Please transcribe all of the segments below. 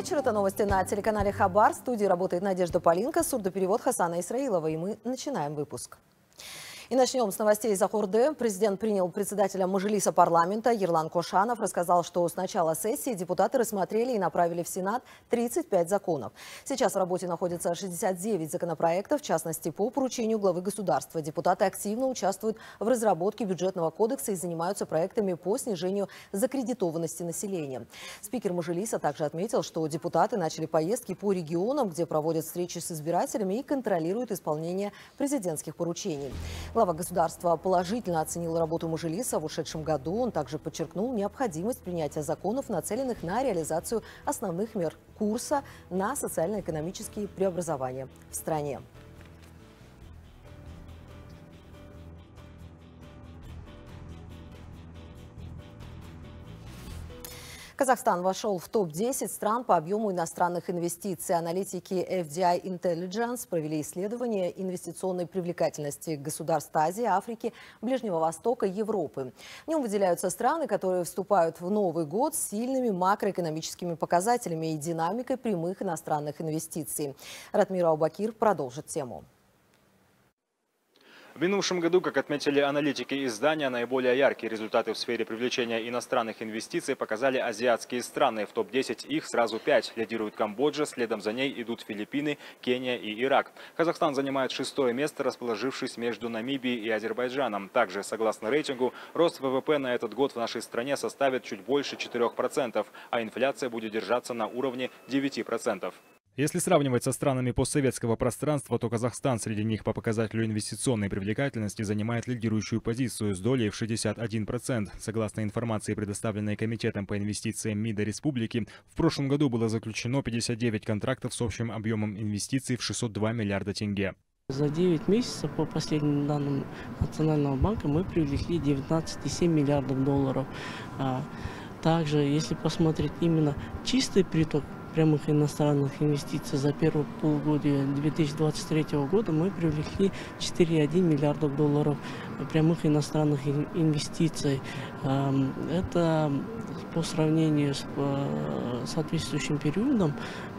вечер. Это новости на телеканале Хабар. В студии работает Надежда Полинка, сурдоперевод Хасана Исраилова. И мы начинаем выпуск. И начнем с новостей из Акурды. Президент принял председателя Мажилиса парламента Ерлан Кошанов. Рассказал, что с начала сессии депутаты рассмотрели и направили в Сенат 35 законов. Сейчас в работе находится 69 законопроектов, в частности, по поручению главы государства. Депутаты активно участвуют в разработке бюджетного кодекса и занимаются проектами по снижению закредитованности населения. Спикер Мажилиса также отметил, что депутаты начали поездки по регионам, где проводят встречи с избирателями и контролируют исполнение президентских поручений. Глава государства положительно оценил работу Мажилиса в ушедшем году. Он также подчеркнул необходимость принятия законов, нацеленных на реализацию основных мер курса на социально-экономические преобразования в стране. Казахстан вошел в топ-10 стран по объему иностранных инвестиций. Аналитики FDI Intelligence провели исследование инвестиционной привлекательности государств Азии, Африки, Ближнего Востока, Европы. В нем выделяются страны, которые вступают в Новый год с сильными макроэкономическими показателями и динамикой прямых иностранных инвестиций. Радмир Аубакир продолжит тему. В минувшем году, как отметили аналитики издания, наиболее яркие результаты в сфере привлечения иностранных инвестиций показали азиатские страны. В топ-10 их сразу 5. Лидирует Камбоджа, следом за ней идут Филиппины, Кения и Ирак. Казахстан занимает 6-е место, расположившись между Намибией и Азербайджаном. Также, согласно рейтингу, рост ВВП на этот год в нашей стране составит чуть больше 4%, а инфляция будет держаться на уровне 9%. Если сравнивать со странами постсоветского пространства, то Казахстан среди них по показателю инвестиционной привлекательности занимает лидирующую позицию с долей в 61%. Согласно информации, предоставленной Комитетом по инвестициям МИДа Республики, в прошлом году было заключено 59 контрактов с общим объемом инвестиций в 602 миллиарда тенге. За 9 месяцев, по последним данным Национального банка, мы привлекли 19,7 миллиардов долларов. Также, если посмотреть именно чистый приток прямых иностранных инвестиций за первое полугодие 2023 года, мы привлекли 4,1 миллиарда долларов прямых иностранных инвестиций. Это по сравнению с соответствующим периодом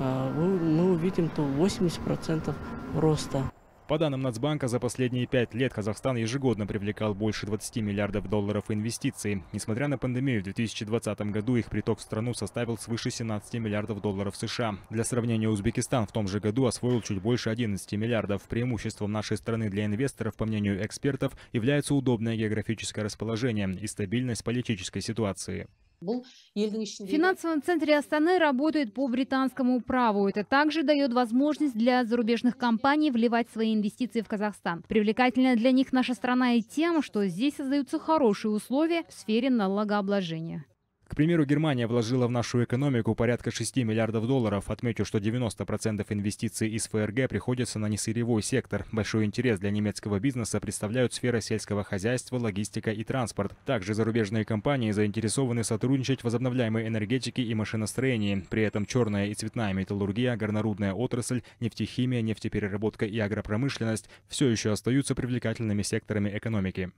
мы увидим то 80% роста. По данным Нацбанка, за последние 5 лет Казахстан ежегодно привлекал больше 20 миллиардов долларов инвестиций. Несмотря на пандемию, в 2020 году их приток в страну составил свыше 17 миллиардов долларов США. Для сравнения, Узбекистан в том же году освоил чуть больше 11 миллиардов. Преимуществом нашей страны для инвесторов, по мнению экспертов, является удобное географическое расположение и стабильность политической ситуации. В финансовом центре Астаны работают по британскому праву. Это также дает возможность для зарубежных компаний вливать свои инвестиции в Казахстан. Привлекательна для них наша страна и тем, что здесь создаются хорошие условия в сфере налогообложения. К примеру, Германия вложила в нашу экономику порядка 6 миллиардов долларов. Отмечу, что 90% инвестиций из ФРГ приходится на несырьевой сектор. Большой интерес для немецкого бизнеса представляют сфера сельского хозяйства, логистика и транспорт. Также зарубежные компании заинтересованы сотрудничать в возобновляемой энергетике и машиностроении. При этом черная и цветная металлургия, горнорудная отрасль, нефтехимия, нефтепереработка и агропромышленность все еще остаются привлекательными секторами экономики.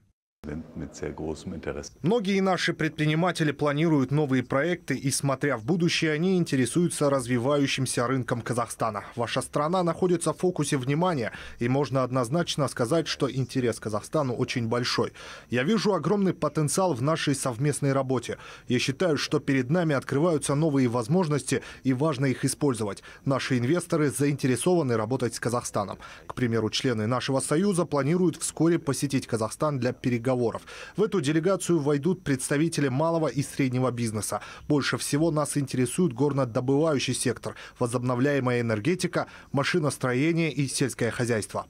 Многие наши предприниматели планируют новые проекты, и, смотря в будущее, они интересуются развивающимся рынком Казахстана. Ваша страна находится в фокусе внимания, и можно однозначно сказать, что интерес к Казахстану очень большой. Я вижу огромный потенциал в нашей совместной работе. Я считаю, что перед нами открываются новые возможности, и важно их использовать. Наши инвесторы заинтересованы работать с Казахстаном. К примеру, члены нашего союза планируют вскоре посетить Казахстан для переговоров. В эту делегацию войдут представители малого и среднего бизнеса. Больше всего нас интересует горнодобывающий сектор, возобновляемая энергетика, машиностроение и сельское хозяйство.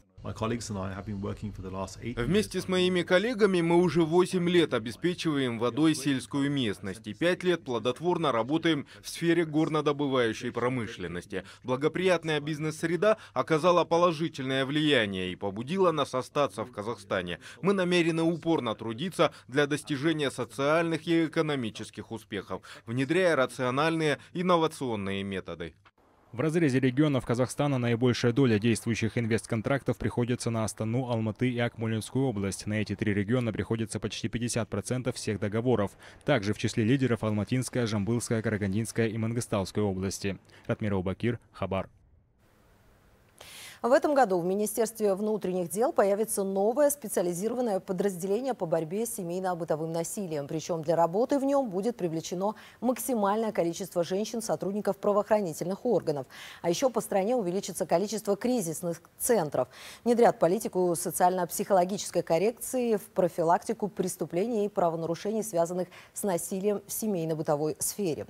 Вместе с моими коллегами мы уже 8 лет обеспечиваем водой сельскую местность и 5 лет плодотворно работаем в сфере горнодобывающей промышленности. Благоприятная бизнес-среда оказала положительное влияние и побудила нас остаться в Казахстане. Мы намерены упорно трудиться для достижения социальных и экономических успехов, внедряя рациональные инновационные методы. В разрезе регионов Казахстана наибольшая доля действующих инвестконтрактов приходится на Астану, Алматы и Акмолинскую область. На эти три региона приходится почти 50% всех договоров. Также в числе лидеров Алматинская, Жамбылская, Карагандинская и Мангыстауская области. Радмир Аубакир, Хабар. В этом году в Министерстве внутренних дел появится новое специализированное подразделение по борьбе с семейно-бытовым насилием. Причем для работы в нем будет привлечено максимальное количество женщин-сотрудников правоохранительных органов. А еще по стране увеличится количество кризисных центров. Внедрят политику социально-психологической коррекции в профилактику преступлений и правонарушений, связанных с насилием в семейно-бытовой сфере.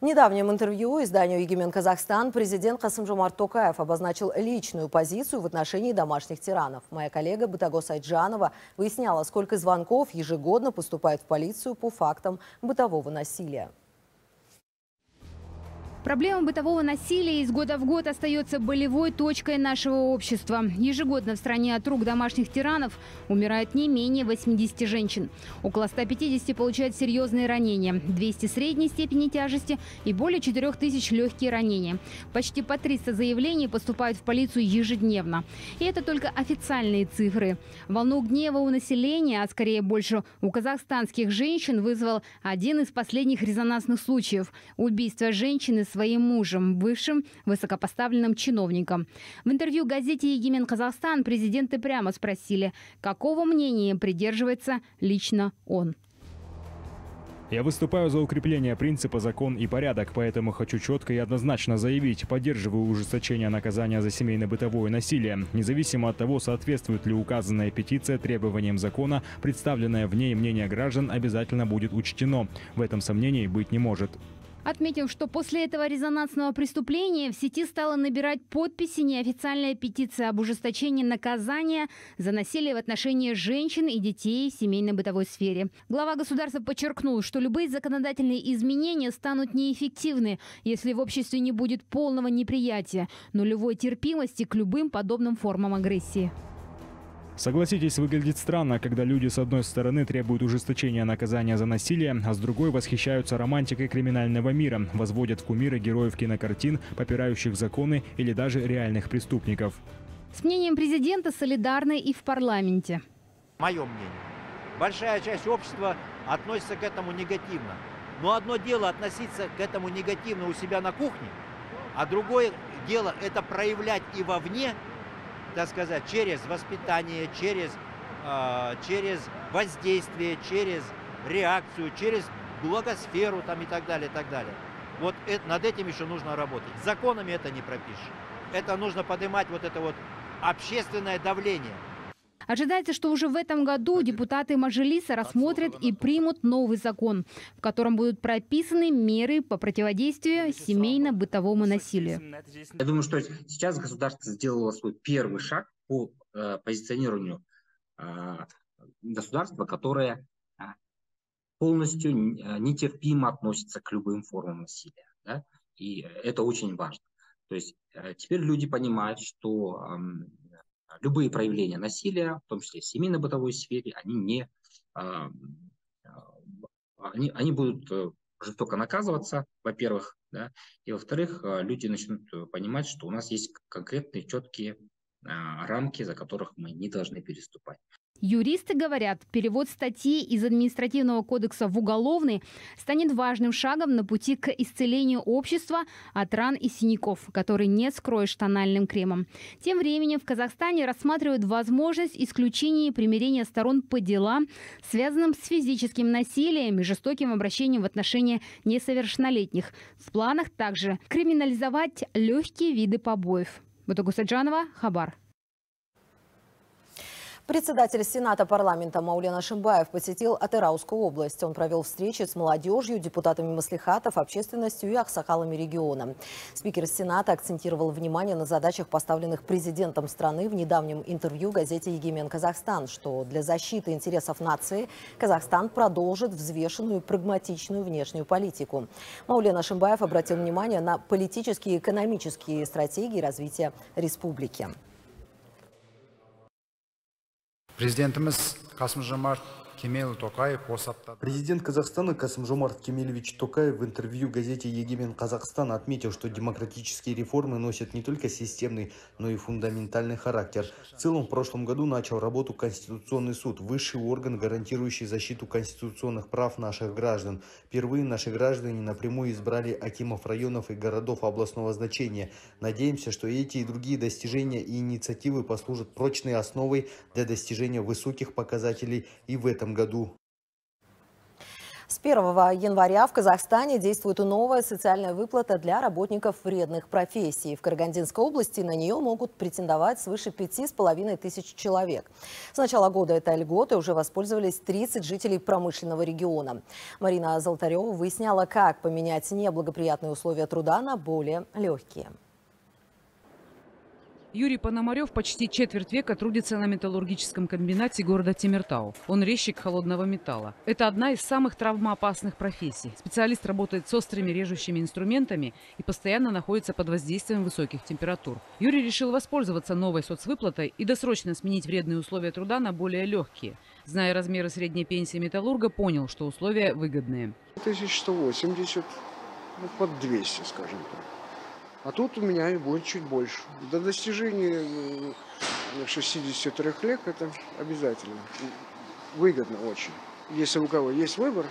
В недавнем интервью изданию «Егемен Казахстан» президент Касым-Жомарт Токаев обозначил личную позицию в отношении домашних тиранов. Моя коллега Ботагоз Аджанова выясняла, сколько звонков ежегодно поступает в полицию по фактам бытового насилия. Проблема бытового насилия из года в год остается болевой точкой нашего общества. Ежегодно в стране от рук домашних тиранов умирают не менее 80 женщин. Около 150 получают серьезные ранения, 200 средней степени тяжести и более 4000 легкие ранения. Почти по 300 заявлений поступают в полицию ежедневно. И это только официальные цифры. Волну гнева у населения, а скорее больше у казахстанских женщин, вызвал один из последних резонансных случаев – убийство женщины своим мужем, бывшим высокопоставленным чиновником. В интервью газете «Егемен Казахстан» президенты прямо спросили, какого мнения придерживается лично он. Я выступаю за укрепление принципа «закон и порядок», поэтому хочу четко и однозначно заявить, поддерживаю ужесточение наказания за семейно-бытовое насилие, независимо от того, соответствует ли указанная петиция требованиям закона, представленное в ней мнение граждан обязательно будет учтено. В этом сомнений быть не может. Отметим, что после этого резонансного преступления в сети стала набирать подписи неофициальная петиция об ужесточении наказания за насилие в отношении женщин и детей в семейно-бытовой сфере. Глава государства подчеркнул, что любые законодательные изменения станут неэффективны, если в обществе не будет полного неприятия, нулевой терпимости к любым подобным формам агрессии. Согласитесь, выглядит странно, когда люди с одной стороны требуют ужесточения наказания за насилие, а с другой восхищаются романтикой криминального мира, возводят в кумиры героев кинокартин, попирающих законы или даже реальных преступников. С мнением президента солидарны и в парламенте. Мое мнение. Большая часть общества относится к этому негативно. Но одно дело относиться к этому негативно у себя на кухне, а другое дело это проявлять и вовне, так сказать, через воспитание, через воздействие, через реакцию, через благосферу там, и так далее, и так далее. Вот это, над этим еще нужно работать. Законами это не пропишешь. Это нужно поднимать вот это вот общественное давление. Ожидается, что уже в этом году депутаты Мажилиса рассмотрят и примут новый закон, в котором будут прописаны меры по противодействию семейно-бытовому насилию. Я думаю, что сейчас государство сделало свой первый шаг по позиционированию государства, которое полностью нетерпимо относится к любым формам насилия. Да? И это очень важно. То есть теперь люди понимают, что любые проявления насилия, в том числе в семейно-бытовой сфере, они будут жестоко наказываться, во-первых, да, и во-вторых, люди начнут понимать, что у нас есть конкретные четкие рамки, за которых мы не должны переступать. Юристы говорят, перевод статьи из административного кодекса в уголовный станет важным шагом на пути к исцелению общества от ран и синяков, которые не скроешь тональным кремом. Тем временем в Казахстане рассматривают возможность исключения и примирения сторон по делам, связанным с физическим насилием и жестоким обращением в отношении несовершеннолетних. В планах также криминализовать легкие виды побоев. Ботагоз Аджанова, Хабар. Председатель Сената парламента Маулен Ашимбаев посетил Атыраускую область. Он провел встречи с молодежью, депутатами маслихатов, общественностью и аксакалами региона. Спикер Сената акцентировал внимание на задачах, поставленных президентом страны в недавнем интервью газете «Егемен Казахстан», что для защиты интересов нации Казахстан продолжит взвешенную и прагматичную внешнюю политику. Маулен Ашимбаев обратил внимание на политические и экономические стратегии развития республики. Президентіміз Қасым-Жомарт Президент Казахстана Касым-Жомарт Кемелевич Токаев в интервью газете «Егемен Казахстан» отметил, что демократические реформы носят не только системный, но и фундаментальный характер. В целом, в прошлом году начал работу Конституционный суд, высший орган, гарантирующий защиту конституционных прав наших граждан. Впервые наши граждане напрямую избрали акимов районов и городов областного значения. Надеемся, что эти и другие достижения и инициативы послужат прочной основой для достижения высоких показателей и в этом году. С 1 января в Казахстане действует новая социальная выплата для работников вредных профессий. В Карагандинской области на нее могут претендовать свыше 5,5 тысяч человек. С начала года этой льготой уже воспользовались 30 жителей промышленного региона. Марина Золотарева выясняла, как поменять неблагоприятные условия труда на более легкие. Юрий Пономарев почти четверть века трудится на металлургическом комбинате города Темиртау. Он резчик холодного металла. Это одна из самых травмоопасных профессий. Специалист работает с острыми режущими инструментами и постоянно находится под воздействием высоких температур. Юрий решил воспользоваться новой соцвыплатой и досрочно сменить вредные условия труда на более легкие. Зная размеры средней пенсии металлурга, понял, что условия выгодные. 1180, ну, под 200, скажем так. А тут у меня будет чуть больше. До достижения 63 лет это обязательно. Выгодно очень. Если у кого есть выбор,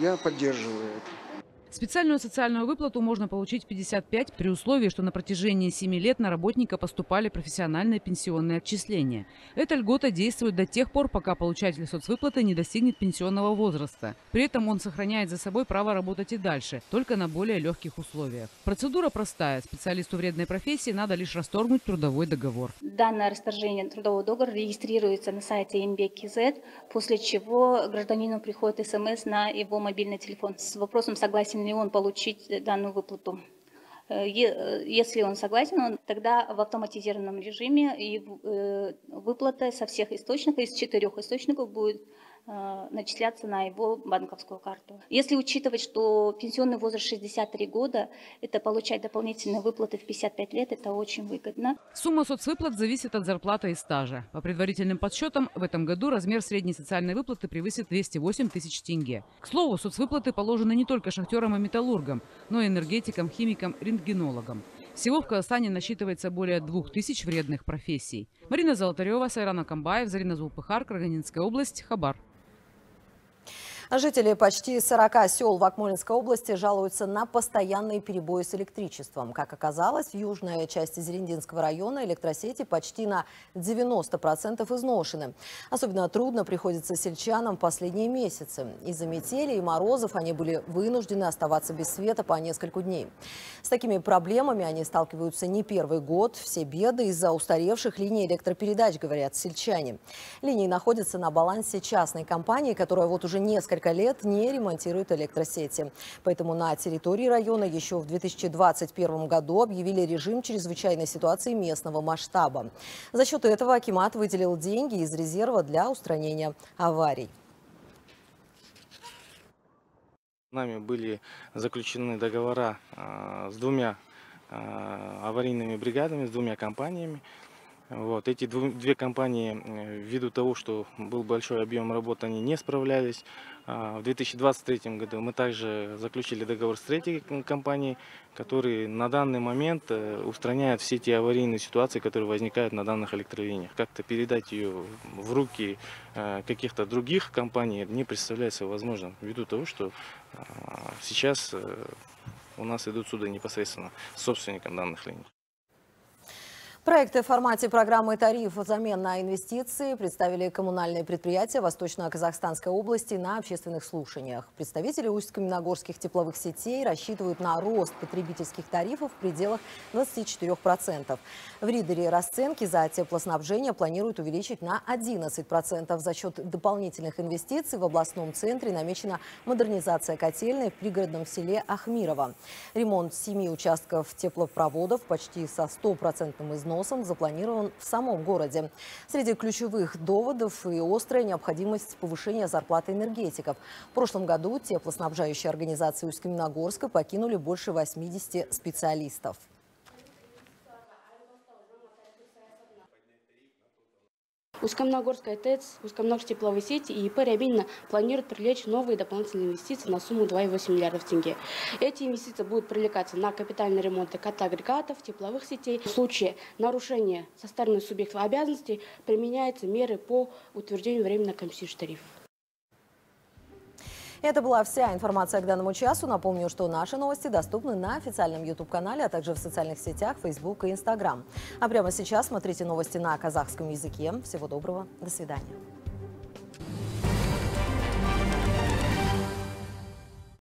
я поддерживаю это. Специальную социальную выплату можно получить 55 при условии, что на протяжении 7 лет на работника поступали профессиональные пенсионные отчисления. Эта льгота действует до тех пор, пока получатель соцвыплаты не достигнет пенсионного возраста. При этом он сохраняет за собой право работать и дальше, только на более легких условиях. Процедура простая. Специалисту вредной профессии надо лишь расторгнуть трудовой договор. Данное расторжение трудового договора регистрируется на сайте nbk.kz, после чего гражданину приходит смс на его мобильный телефон с вопросом, согласен ли он получить данную выплату. Если он согласен, тогда в автоматизированном режиме и выплата со всех источников, из 4 источников, будет начисляться на его банковскую карту. Если учитывать, что пенсионный возраст 63 года, это получать дополнительные выплаты в 55 лет, это очень выгодно. Сумма соцвыплат зависит от зарплаты и стажа. По предварительным подсчетам, в этом году размер средней социальной выплаты превысит 208 тысяч тенге. К слову, соцвыплаты положены не только шахтерам и металлургам, но и энергетикам, химикам, рентгенологам. Всего в Казахстане насчитывается более 2000 вредных профессий. Марина Золотарева, Сайрана Камбаев, Зарина Зулпыхар, Карагандинская область, Хабар. Жители почти 40 сел в Акмолинской области жалуются на постоянные перебои с электричеством. Как оказалось, в южной части Зелендинского района электросети почти на 90% изношены. Особенно трудно приходится сельчанам в последние месяцы. Из-за метели и морозов они были вынуждены оставаться без света по несколько дней. С такими проблемами они сталкиваются не первый год. Все беды из-за устаревших линий электропередач, говорят сельчане. Линии находятся на балансе частной компании, которая вот уже несколько лет не ремонтируют электросети. Поэтому на территории района еще в 2021 году объявили режим чрезвычайной ситуации местного масштаба. За счет этого акимат выделил деньги из резерва для устранения аварий. Нами были заключены договора с 2 аварийными бригадами, с 2 компаниями. Вот. Эти 2 компании, ввиду того, что был большой объем работы, они не справлялись. В 2023 году мы также заключили договор с 3-й компанией, которые на данный момент устраняют все те аварийные ситуации, которые возникают на данных электролиниях. Как-то передать ее в руки каких-то других компаний не представляется возможным, ввиду того, что сейчас у нас идут суды непосредственно с собственником данных линий. Проекты в формате программы «Тариф взамен на инвестиции» представили коммунальные предприятия Восточно-Казахстанской области на общественных слушаниях. Представители усть-каменогорских тепловых сетей рассчитывают на рост потребительских тарифов в пределах 24%. В Ридере расценки за теплоснабжение планируют увеличить на 11%. За счет дополнительных инвестиций в областном центре намечена модернизация котельной в пригородном селе Ахмирово. Ремонт 7 участков теплопроводов почти со 100% износом запланирован в самом городе. Среди ключевых доводов и острая необходимость повышения зарплаты энергетиков. В прошлом году теплоснабжающие организации Усть-Каменогорска покинули больше 80 специалистов. Узкомногорская ТЭЦ, Узкомногорские тепловые сети и ИП Рябинина планируют привлечь новые дополнительные инвестиции на сумму 2,8 миллиардов тенге. Эти инвестиции будут привлекаться на капитальные ремонты котлоагрегатов, тепловых сетей. В случае нарушения со стороны субъектов обязанностей применяются меры по утверждению временного компенсирующего тарифа. Это была вся информация к данному часу. Напомню, что наши новости доступны на официальном YouTube-канале, а также в социальных сетях Facebook и Instagram. А прямо сейчас смотрите новости на казахском языке. Всего доброго. До свидания.